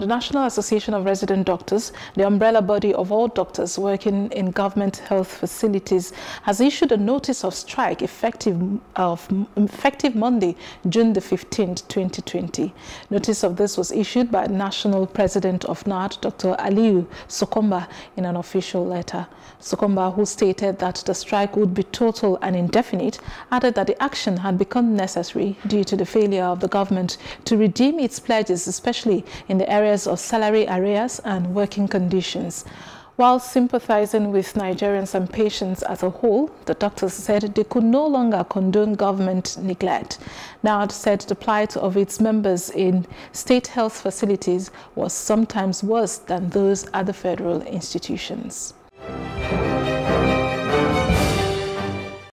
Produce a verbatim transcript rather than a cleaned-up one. The National Association of Resident Doctors, the umbrella body of all doctors working in government health facilities, has issued a notice of strike effective, uh, effective Monday, June the fifteenth, twenty twenty. Notice of this was issued by National President of N A D, Doctor Aliyu Sokomba, in an official letter. Sokomba, who stated that the strike would be total and indefinite, added that the action had become necessary due to the failure of the government to redeem its pledges, especially in the area of salary arrears and working conditions. While sympathizing with Nigerians and patients as a whole, the doctors said they could no longer condone government neglect. N A D said the plight of its members in state health facilities was sometimes worse than those at the federal institutions.